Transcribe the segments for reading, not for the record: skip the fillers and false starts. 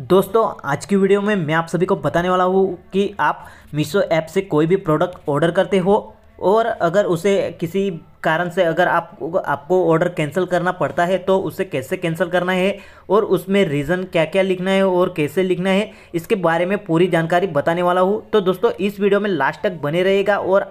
दोस्तों आज की वीडियो में मैं आप सभी को बताने वाला हूँ कि आप मीशो ऐप से कोई भी प्रोडक्ट ऑर्डर करते हो और अगर उसे किसी कारण से अगर आपको ऑर्डर कैंसिल करना पड़ता है तो उसे कैसे कैंसिल करना है और उसमें रीज़न क्या क्या लिखना है और कैसे लिखना है इसके बारे में पूरी जानकारी बताने वाला हूँ। तो दोस्तों इस वीडियो में लास्ट तक बने रहिएगा और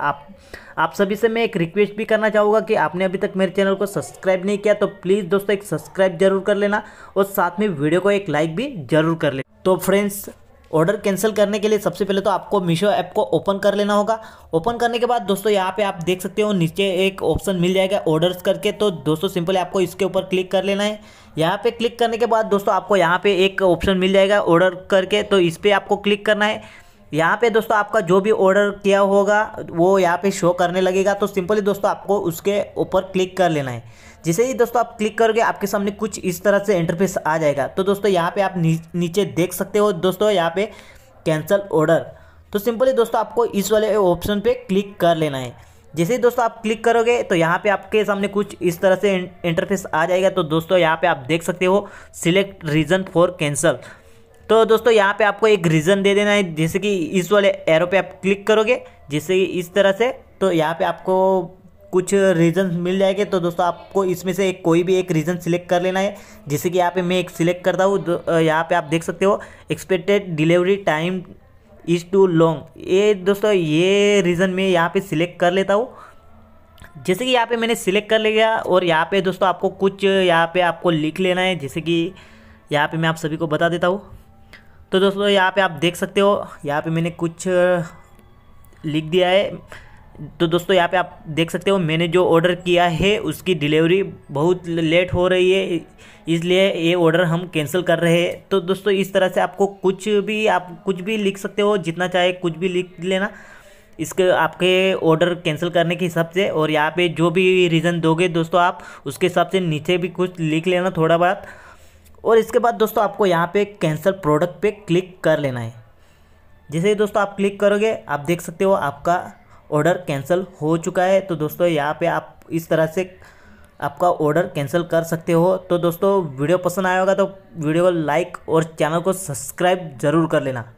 आप सभी से मैं एक रिक्वेस्ट भी करना चाहूँगा कि आपने अभी तक मेरे चैनल को सब्सक्राइब नहीं किया तो प्लीज़ दोस्तों एक सब्सक्राइब जरूर कर लेना और साथ में वीडियो को एक लाइक भी जरूर कर लेना। तो फ्रेंड्स ऑर्डर कैंसिल करने के लिए सबसे पहले तो आपको मीशो ऐप को ओपन कर लेना होगा। ओपन करने के बाद दोस्तों यहाँ पे आप देख सकते हो नीचे एक ऑप्शन मिल जाएगा ऑर्डर्स करके। तो दोस्तों सिंपली आपको इसके ऊपर क्लिक कर लेना है। यहाँ पे क्लिक करने के बाद दोस्तों आपको यहाँ पे एक ऑप्शन मिल जाएगा ऑर्डर करके, तो इस पर आपको क्लिक करना है। यहाँ पे दोस्तों आपका जो भी ऑर्डर किया होगा वो यहाँ पे शो करने लगेगा। तो सिंपली दोस्तों आपको उसके ऊपर क्लिक कर लेना है। जैसे ही दोस्तों आप क्लिक करोगे आपके सामने कुछ इस तरह से इंटरफेस आ जाएगा। तो दोस्तों यहाँ पे आप नीचे देख सकते हो दोस्तों यहाँ पे कैंसिल ऑर्डर। तो सिंपली दोस्तों आपको इस वाले ऑप्शन पे क्लिक कर लेना है। जैसे ही दोस्तों आप क्लिक करोगे तो यहाँ पे आपके सामने कुछ इस तरह से इंटरफेस आ जाएगा। तो दोस्तों यहाँ पे आप देख सकते हो सिलेक्ट रीज़न फॉर कैंसिल। तो दोस्तों यहाँ पे आपको एक रीज़न दे देना है, जैसे कि इस वाले एरो पे आप क्लिक करोगे जैसे इस तरह से तो यहाँ पे आपको कुछ रीज़न मिल जाएंगे। तो दोस्तों आपको इसमें से कोई भी एक रीज़न सिलेक्ट कर लेना है। जैसे कि यहाँ पे मैं एक सिलेक्ट करता हूँ। यहाँ पे आप देख सकते हो expected delivery time is too long. ये दोस्तों ये रीज़न मैं यहाँ पर सिलेक्ट कर लेता हूँ। जैसे कि यहाँ पर मैंने सिलेक्ट कर लिया और यहाँ पर दोस्तों आपको कुछ यहाँ पर आपको लिख लेना है। जैसे कि यहाँ पर मैं आप सभी को बता देता हूँ। तो दोस्तों यहाँ पे आप देख सकते हो यहाँ पे मैंने कुछ लिख दिया है। तो दोस्तों यहाँ पे आप देख सकते हो मैंने जो ऑर्डर किया है उसकी डिलीवरी बहुत लेट हो रही है, इसलिए ये ऑर्डर हम कैंसिल कर रहे हैं। तो दोस्तों इस तरह से आपको कुछ भी लिख सकते हो, जितना चाहे कुछ भी लिख लेना इसके आपके ऑर्डर कैंसिल करने के हिसाब से। और यहाँ पे जो भी रीज़न दोगे दोस्तों आप उसके हिसाब से नीचे भी कुछ लिख लेना थोड़ा बहुत। और इसके बाद दोस्तों आपको यहाँ पे कैंसिल प्रोडक्ट पे क्लिक कर लेना है। जैसे ही दोस्तों आप क्लिक करोगे आप देख सकते हो आपका ऑर्डर कैंसिल हो चुका है। तो दोस्तों यहाँ पे आप इस तरह से आपका ऑर्डर कैंसिल कर सकते हो। तो दोस्तों वीडियो पसंद आया होगा तो वीडियो को लाइक और चैनल को सब्सक्राइब ज़रूर कर लेना।